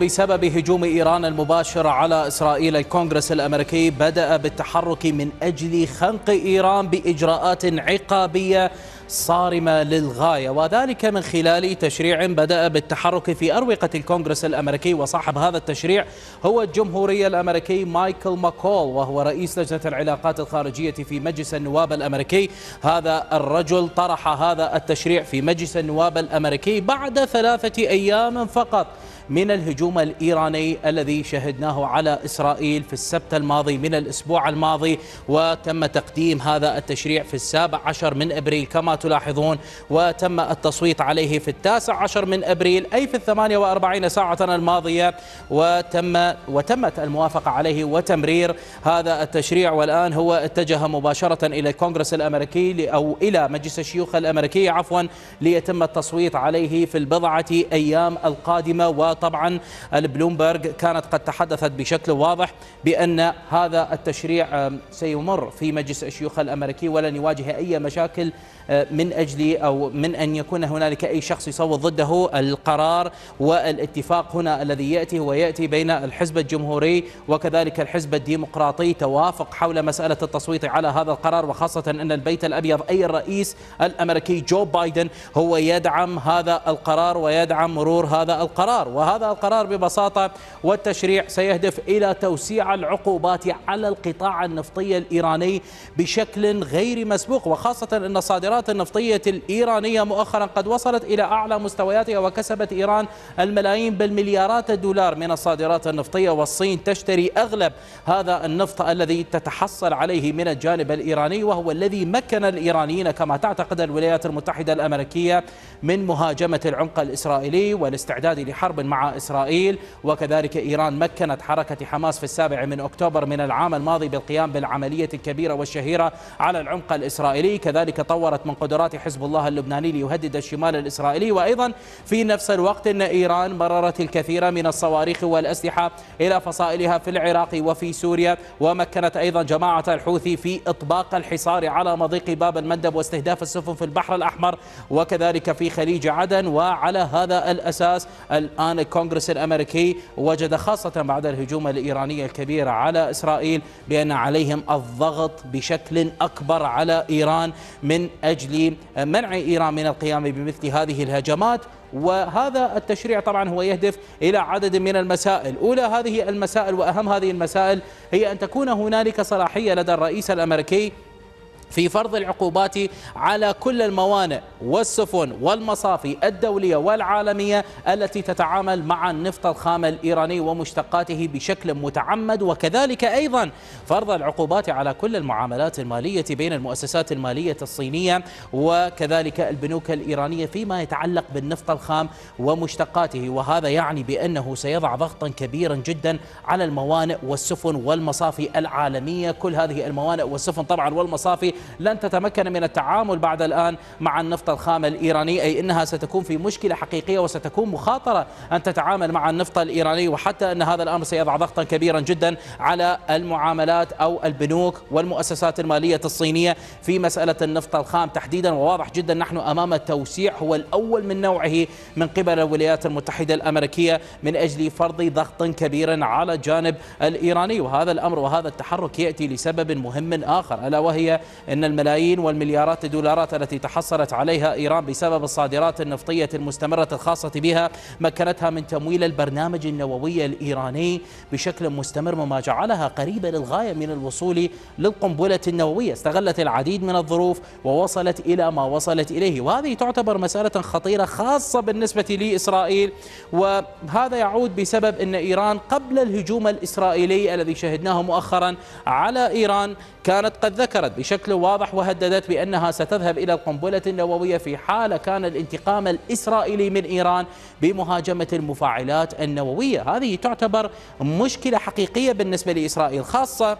بسبب هجوم إيران المباشر على إسرائيل، الكونغرس الأمريكي بدأ بالتحرك من أجل خنق إيران بإجراءات عقابية صارمة للغاية، وذلك من خلال تشريع بدأ بالتحرك في أروقة الكونغرس الأمريكي. وصاحب هذا التشريع هو الجمهوري الأمريكي مايكل ماكول، وهو رئيس لجنة العلاقات الخارجية في مجلس النواب الأمريكي. هذا الرجل طرح هذا التشريع في مجلس النواب الأمريكي بعد 3 أيام فقط من الهجوم الإيراني الذي شهدناه على إسرائيل في السبت الماضي من الأسبوع الماضي، وتم تقديم هذا التشريع في 17 من أبريل كما تلاحظون، وتم التصويت عليه في 19 من أبريل أي في 48 ساعة الماضية، وتمت الموافقة عليه وتمرير هذا التشريع. والآن هو اتجه مباشرة إلى الكونغرس الأمريكي أو إلى مجلس الشيوخ الأمريكي عفوا ليتم التصويت عليه في ال4 أيام القادمة. وطبعا البلومبرج كانت قد تحدثت بشكل واضح بأن هذا التشريع سيمر في مجلس الشيوخ الأمريكي ولن يواجه أي مشاكل من أجل أو من أن يكون هنالك أي شخص يصوت ضده. القرار والاتفاق هنا الذي يأتي هو يأتي بين الحزب الجمهوري وكذلك الحزب الديمقراطي، توافق حول مسألة التصويت على هذا القرار، وخاصة أن البيت الأبيض أي الرئيس الأمريكي جو بايدن هو يدعم هذا القرار ويدعم مرور هذا القرار. وهذا القرار ببساطة والتشريع سيهدف إلى توسيع العقوبات على القطاع النفطي الإيراني بشكل غير مسبوق، وخاصة أن صادرات النفطية الإيرانية مؤخرا قد وصلت إلى أعلى مستوياتها، وكسبت إيران الملايين بالمليارات الدولار من الصادرات النفطية، والصين تشتري أغلب هذا النفط الذي تتحصل عليه من الجانب الإيراني، وهو الذي مكن الإيرانيين كما تعتقد الولايات المتحدة الأمريكية من مهاجمة العمق الإسرائيلي والاستعداد لحرب مع إسرائيل. وكذلك إيران مكنت حركة حماس في 7 من أكتوبر من العام الماضي بالقيام بالعملية الكبيرة والشهيرة على العمق الإسرائيلي، كذلك طورت من قدرات حزب الله اللبناني ليهدد الشمال الإسرائيلي. وأيضا في نفس الوقت أن إيران مررت الكثير من الصواريخ والأسلحة إلى فصائلها في العراق وفي سوريا، ومكنت أيضا جماعة الحوثي في إطباق الحصار على مضيق باب المندب واستهداف السفن في البحر الأحمر وكذلك في خليج عدن. وعلى هذا الأساس الآن الكونغرس الأمريكي وجد خاصة بعد الهجوم الإيراني الكبير على إسرائيل بأن عليهم الضغط بشكل أكبر على إيران من أجل منع إيران من القيام بمثل هذه الهجمات. وهذا التشريع طبعا هو يهدف إلى عدد من المسائل، أولى هذه المسائل وأهم هذه المسائل هي أن تكون هنالك صلاحية لدى الرئيس الأمريكي في فرض العقوبات على كل الموانئ والسفن والمصافي الدولية والعالمية التي تتعامل مع النفط الخام الإيراني ومشتقاته بشكل متعمد، وكذلك أيضا فرض العقوبات على كل المعاملات المالية بين المؤسسات المالية الصينية وكذلك البنوك الإيرانية فيما يتعلق بالنفط الخام ومشتقاته. وهذا يعني بأنه سيضع ضغطا كبيرا جدا على الموانئ والسفن والمصافي العالمية. كل هذه الموانئ والسفن طبعا والمصافي لن تتمكن من التعامل بعد الآن مع النفط الخام الإيراني، أي إنها ستكون في مشكلة حقيقية وستكون مخاطرة أن تتعامل مع النفط الإيراني، وحتى أن هذا الأمر سيضع ضغطا كبيرا جدا على المعاملات أو البنوك والمؤسسات المالية الصينية في مسألة النفط الخام تحديدا. وواضح جدا نحن أمام توسيع هو الأول من نوعه من قبل الولايات المتحدة الأمريكية من أجل فرض ضغط كبير على الجانب الإيراني. وهذا الأمر وهذا التحرك يأتي لسبب مهم آخر، ألا وهي أن الملايين والمليارات الدولارات التي تحصلت عليها إيران بسبب الصادرات النفطية المستمرة الخاصة بها مكنتها من تمويل البرنامج النووي الإيراني بشكل مستمر، مما جعلها قريبة للغاية من الوصول للقنبلة النووية. استغلت العديد من الظروف ووصلت إلى ما وصلت إليه، وهذه تعتبر مسألة خطيرة خاصة بالنسبة لإسرائيل. وهذا يعود بسبب أن إيران قبل الهجوم الإسرائيلي الذي شهدناه مؤخرا على إيران كانت قد ذكرت بشكل واضح وهددت بأنها ستذهب إلى القنبلة النووية في حال كان الانتقام الإسرائيلي من إيران بمهاجمة المفاعلات النووية. هذه تعتبر مشكلة حقيقية بالنسبة لإسرائيل، خاصة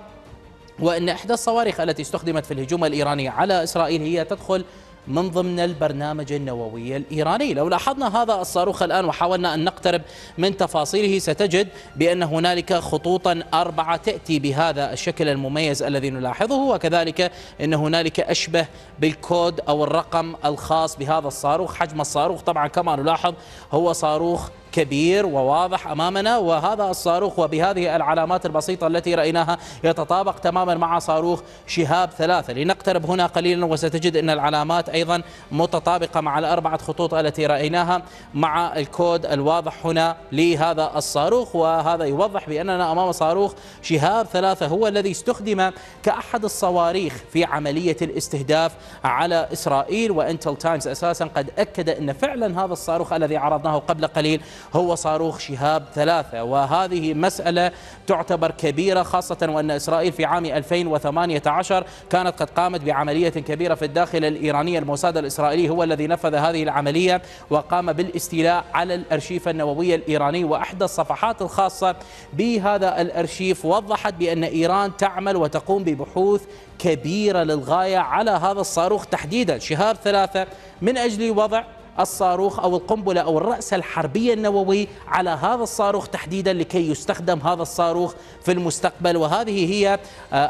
وأن إحدى الصواريخ التي استخدمت في الهجوم الإيراني على إسرائيل هي تدخل من ضمن البرنامج النووي الإيراني. لو لاحظنا هذا الصاروخ الآن وحاولنا أن نقترب من تفاصيله ستجد بأن هنالك خطوطا 4 تأتي بهذا الشكل المميز الذي نلاحظه، وكذلك أن هنالك أشبه بالكود أو الرقم الخاص بهذا الصاروخ. حجم الصاروخ طبعا كما نلاحظ هو صاروخ كبير وواضح أمامنا، وهذا الصاروخ وبهذه العلامات البسيطة التي رأيناها يتطابق تماما مع صاروخ شهاب ثلاثة. لنقترب هنا قليلا وستجد أن العلامات أيضا متطابقة مع الأربعة خطوط التي رأيناها مع الكود الواضح هنا لهذا الصاروخ، وهذا يوضح بأننا أمام صاروخ شهاب ثلاثة هو الذي استخدم كأحد الصواريخ في عملية الاستهداف على إسرائيل. وإنتل تايمز أساسا قد أكد أن فعلا هذا الصاروخ الذي عرضناه قبل قليل هو صاروخ شهاب ثلاثة، وهذه مسألة تعتبر كبيرة، خاصة وأن إسرائيل في عام 2018 كانت قد قامت بعملية كبيرة في الداخل الإيراني. الموساد الإسرائيلي هو الذي نفذ هذه العملية وقام بالاستيلاء على الأرشيف النووي الإيراني، وأحدى الصفحات الخاصة بهذا الأرشيف وضحت بأن إيران تعمل وتقوم ببحوث كبيرة للغاية على هذا الصاروخ تحديدا شهاب ثلاثة من أجل وضع الصاروخ أو القنبلة أو الرأس الحربية النووي على هذا الصاروخ تحديدا لكي يستخدم هذا الصاروخ في المستقبل. وهذه هي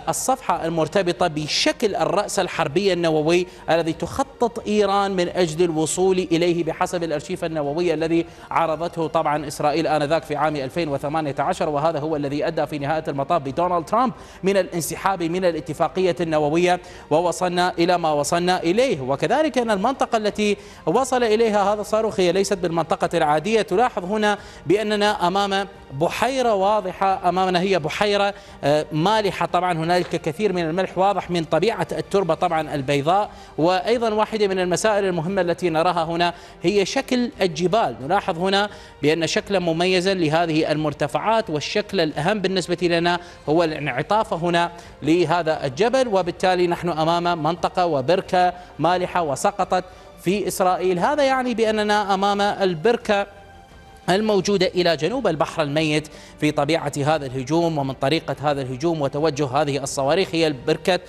الصفحة المرتبطة بشكل الرأس الحربية النووي الذي تخطط إيران من أجل الوصول إليه بحسب الأرشيف النووي الذي عرضته طبعا إسرائيل آنذاك في عام 2018، وهذا هو الذي أدى في نهاية المطاف بدونالد ترامب من الانسحاب من الاتفاقية النووية ووصلنا إلى ما وصلنا إليه. وكذلك أن المنطقة التي وصل إليها هذا الصاروخ هي ليست بالمنطقة العادية. تلاحظ هنا بأننا أمام بحيرة واضحة أمامنا، هي بحيرة مالحة، طبعا هنالك كثير من الملح واضح من طبيعة التربة طبعا البيضاء. وأيضا واحدة من المسائل المهمة التي نراها هنا هي شكل الجبال. نلاحظ هنا بأن شكلا مميزا لهذه المرتفعات، والشكل الأهم بالنسبة لنا هو الانعطاف هنا لهذا الجبل، وبالتالي نحن أمام منطقة وبركة مالحة وسقطت في إسرائيل. هذا يعني بأننا أمام البركة الموجودة إلى جنوب البحر الميت في طبيعة هذا الهجوم ومن طريقة هذا الهجوم وتوجه هذه الصواريخ، هي بركة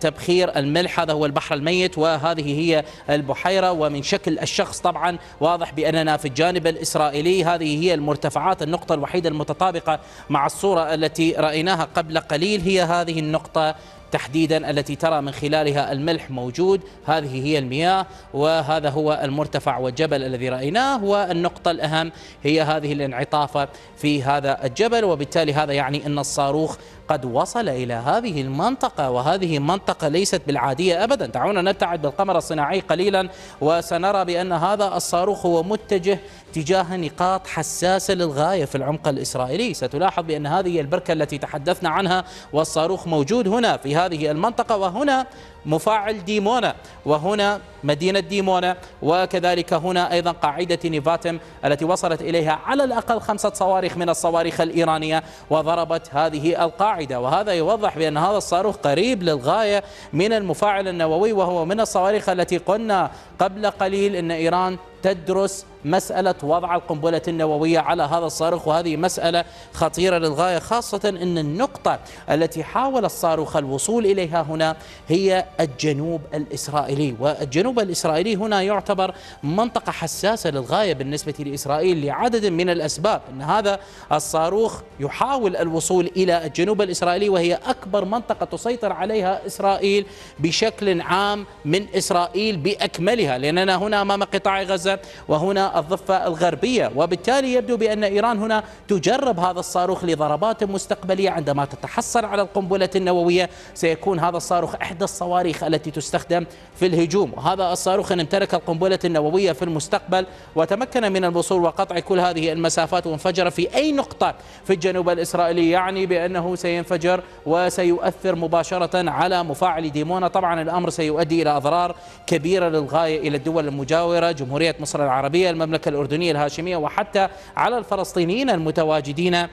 تبخير الملح، هذا هو البحر الميت وهذه هي البحيرة. ومن شكل الشخص طبعا واضح بأننا في الجانب الإسرائيلي، هذه هي المرتفعات. النقطة الوحيدة المتطابقة مع الصورة التي رأيناها قبل قليل هي هذه النقطة تحديدا التي ترى من خلالها الملح موجود، هذه هي المياه وهذا هو المرتفع والجبل الذي رأيناه، والنقطة الأهم هي هذه الانعطافة في هذا الجبل. وبالتالي هذا يعني أن الصاروخ قد وصل إلى هذه المنطقة، وهذه منطقة ليست بالعادية أبدا. دعونا نبتعد بالقمر الصناعي قليلا وسنرى بأن هذا الصاروخ هو متجه تجاه نقاط حساسة للغاية في العمق الإسرائيلي. ستلاحظ بأن هذه البركة التي تحدثنا عنها والصاروخ موجود هنا في هذه المنطقة، وهنا مفاعل ديمونا وهنا مدينة ديمونا، وكذلك هنا أيضا قاعدة نيفاتم التي وصلت إليها على الأقل 5 صواريخ من الصواريخ الإيرانية وضربت هذه القاعدة. وهذا يوضح بأن هذا الصاروخ قريب للغاية من المفاعل النووي، وهو من الصواريخ التي قلنا قبل قليل أن إيران تدرس مسألة وضع القنبلة النووية على هذا الصاروخ، وهذه مسألة خطيرة للغاية، خاصة أن النقطة التي حاول الصاروخ الوصول إليها هنا هي الجنوب الإسرائيلي، والجنوب الإسرائيلي هنا يعتبر منطقة حساسة للغاية بالنسبة لإسرائيل لعدد من الأسباب. أن هذا الصاروخ يحاول الوصول إلى الجنوب الإسرائيلي، وهي أكبر منطقة تسيطر عليها إسرائيل بشكل عام من إسرائيل بأكملها، لأننا هنا أمام قطاع غزة وهنا الضفة الغربية، وبالتالي يبدو بأن إيران هنا تجرب هذا الصاروخ لضربات مستقبلية. عندما تتحصل على القنبلة النووية سيكون هذا الصاروخ إحدى الصواريخ التي تستخدم في الهجوم، وهذا الصاروخ إن امتلك القنبلة النووية في المستقبل وتمكن من الوصول وقطع كل هذه المسافات وانفجر في أي نقطة في الجنوب الإسرائيلي، يعني بأنه سينفجر وسيؤثر مباشرة على مفاعل ديمونا. طبعا الأمر سيؤدي إلى أضرار كبيرة للغاية إلى الدول المجاورة، جمهورية مصر العربية، المملكة الأردنية الهاشمية، وحتى على الفلسطينيين المتواجدين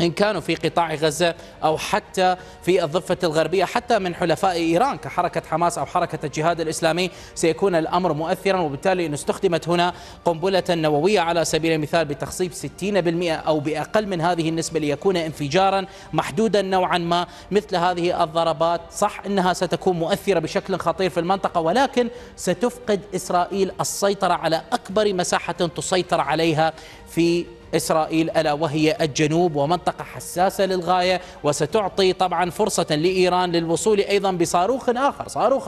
إن كانوا في قطاع غزة أو حتى في الضفة الغربية، حتى من حلفاء إيران كحركة حماس أو حركة الجهاد الإسلامي سيكون الأمر مؤثرا. وبالتالي إن استخدمت هنا قنبلة نووية على سبيل المثال بتخصيب 60% أو بأقل من هذه النسبة ليكون انفجارا محدودا نوعا ما، مثل هذه الضربات صح إنها ستكون مؤثرة بشكل خطير في المنطقة، ولكن ستفقد إسرائيل السيطرة على أكبر مساحة تسيطر عليها في إسرائيل، ألا وهي الجنوب، ومنطقة حساسة للغاية، وستعطي طبعا فرصة لإيران للوصول أيضا بصاروخ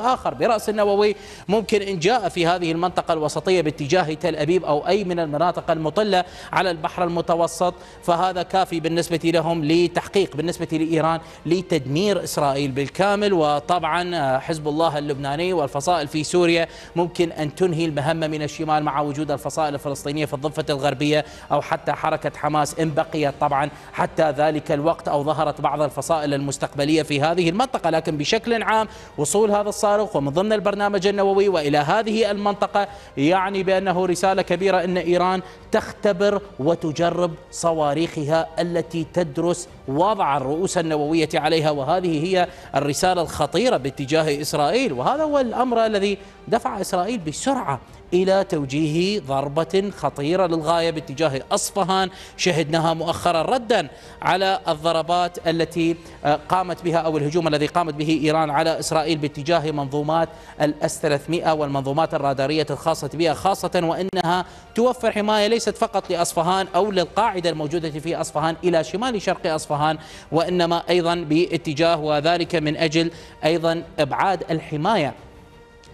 آخر، برأس النووي ممكن إن جاء في هذه المنطقة الوسطية باتجاه تل أبيب أو أي من المناطق المطلة على البحر المتوسط. فهذا كافي بالنسبة لهم لتحقيق، بالنسبة لإيران، لتدمير إسرائيل بالكامل. وطبعا حزب الله اللبناني والفصائل في سوريا ممكن أن تنهي المهمة من الشمال مع وجود الفصائل الفلسطينية في الضفة الغربية، أو حتى حركة حماس إن بقيت طبعا حتى ذلك الوقت، أو ظهرت بعض الفصائل المستقبلية في هذه المنطقة. لكن بشكل عام وصول هذا الصاروخ ومن ضمن البرنامج النووي وإلى هذه المنطقة يعني بأنه رسالة كبيرة أن إيران تختبر وتجرب صواريخها التي تدرس وضع الرؤوس النووية عليها، وهذه هي الرسالة الخطيرة باتجاه إسرائيل. وهذا هو الأمر الذي دفع إسرائيل بسرعة إلى توجيه ضربة خطيرة للغاية باتجاه أصفهان، شهدناها مؤخرا ردا على الضربات التي قامت بها أو الهجوم الذي قامت به إيران على إسرائيل باتجاه منظومات الأس-300 والمنظومات الرادارية الخاصة بها، خاصة وأنها توفر حماية ليست فقط لأصفهان أو للقاعدة الموجودة في أصفهان إلى شمال شرق أصفهان، وإنما أيضا باتجاه، وذلك من أجل أيضا إبعاد الحماية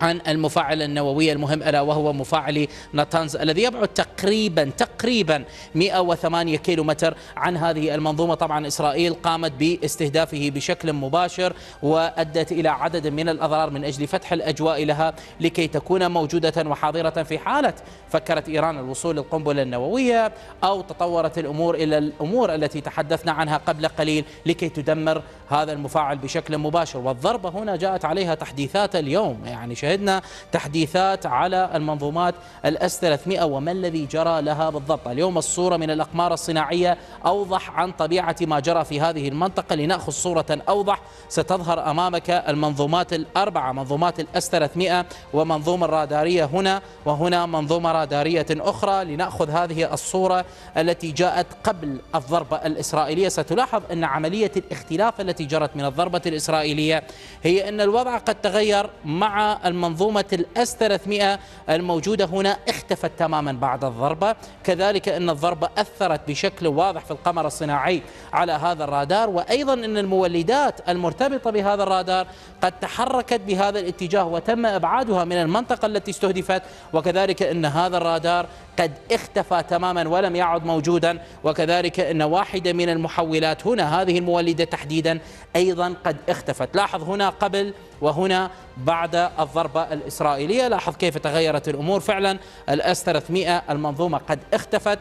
عن المفاعل النووي المهم، ألا وهو مفاعل نتانز الذي يبعد تقريبا 108 كيلومتر عن هذه المنظومة. طبعا إسرائيل قامت باستهدافه بشكل مباشر، وأدت إلى عدد من الأضرار من أجل فتح الأجواء لها لكي تكون موجودة وحاضرة في حالة فكرت إيران الوصول للقنبلة النووية، أو تطورت الأمور إلى الأمور التي تحدثنا عنها قبل قليل لكي تدمر هذا المفاعل بشكل مباشر. والضربة هنا جاءت عليها تحديثات اليوم، يعني شهدنا تحديثات على المنظومات الأس-300 وما الذي جرى لها بالضبط. اليوم الصورة من الأقمار الصناعية أوضح عن طبيعة ما جرى في هذه المنطقة. لنأخذ صورة أوضح ستظهر أمامك المنظومات الأربعة، منظومات الأس-300 ومنظومة رادارية هنا، وهنا منظومة رادارية أخرى. لنأخذ هذه الصورة التي جاءت قبل الضربة الإسرائيلية. ستلاحظ أن عملية الاختلاف التي جرت من الضربة الإسرائيلية هي أن الوضع قد تغير مع المنظومة الأس-300 الموجودة هنا، اختفت تماما بعد الضربة. كذلك أن الضربة أثرت بشكل واضح في القمر الصناعي على هذا الرادار، وأيضا أن المولدات المرتبطة بهذا الرادار قد تحركت بهذا الاتجاه وتم إبعادها من المنطقة التي استهدفت، وكذلك أن هذا الرادار قد اختفى تماما ولم يعد موجودا، وكذلك أن واحدة من المحولات هنا، هذه المولدة تحديدا، أيضا قد اختفت. لاحظ هنا قبل وهنا بعد الضربة الإسرائيلية، لاحظ كيف تغيرت الأمور. فعلا الأس-300 المنظومة قد اختفت،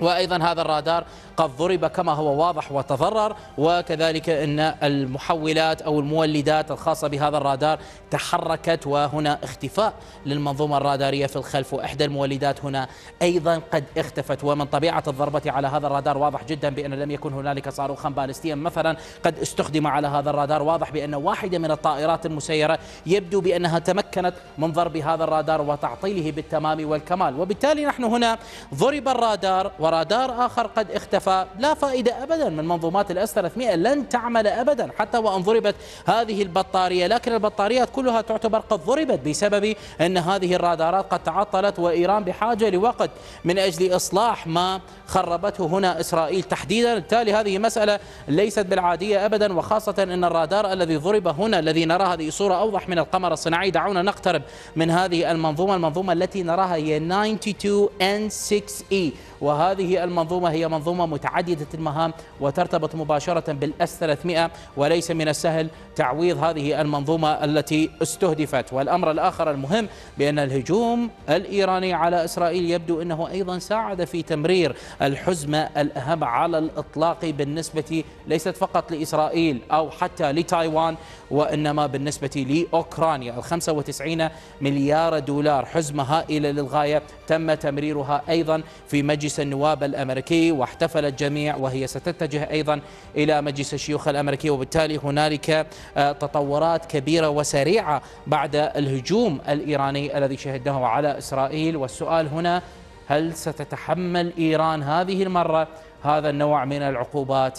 وأيضا هذا الرادار قد ضرب كما هو واضح وتضرر، وكذلك أن المحولات أو المولدات الخاصة بهذا الرادار تحركت، وهنا اختفاء للمنظومة الرادارية في الخلف، وإحدى المولدات هنا أيضا قد اختفت. ومن طبيعة الضربة على هذا الرادار واضح جدا بأن لم يكن هنالك صاروخا باليستيا مثلا قد استخدم على هذا الرادار، واضح بأن واحدة من الطائرات المسيرة يبدو بأنها تمكنت من ضرب هذا الرادار وتعطيله بالتمام والكمال. وبالتالي نحن هنا ضرب الرادار ورادار آخر قد اختفى. لا فائدة أبدا من منظومات الأس-300، لن تعمل أبدا حتى وأن ضربت هذه البطارية. لكن البطاريات كلها تعتبر قد ضربت بسبب أن هذه الرادارات قد تعطلت، وإيران بحاجة لوقت من أجل إصلاح ما خربته هنا إسرائيل تحديدا. بالتالي هذه مسألة ليست بالعادية أبدا، وخاصة أن الرادار الذي ضرب هنا الذي نرى، هذه صورة أوضح من القمر الصناعي. دعونا نقترب من هذه المنظومة، المنظومة التي نراها هي 92N6E، وهذه المنظومة هي منظومة متعددة المهام وترتبط مباشرة بالأس-300، وليس من السهل تعويض هذه المنظومة التي استهدفت. والأمر الآخر المهم بأن الهجوم الإيراني على إسرائيل يبدو أنه أيضا ساعد في تمرير الحزمة الأهم على الإطلاق بالنسبة ليست فقط لإسرائيل أو حتى لتايوان، وإنما بالنسبة لأوكرانيا. $95 مليار حزمة هائلة للغاية تم تمريرها أيضا في مجلس النواب الأمريكي، واحتفل الجميع، وهي ستتجه أيضا إلى مجلس الشيوخ الأمريكي. وبالتالي هنالك تطورات كبيرة وسريعة بعد الهجوم الإيراني الذي شهدناه على إسرائيل. والسؤال هنا، هل ستتحمل إيران هذه المرة هذا النوع من العقوبات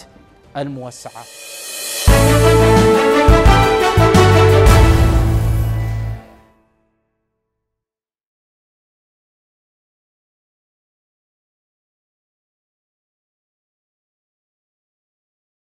الموسعة؟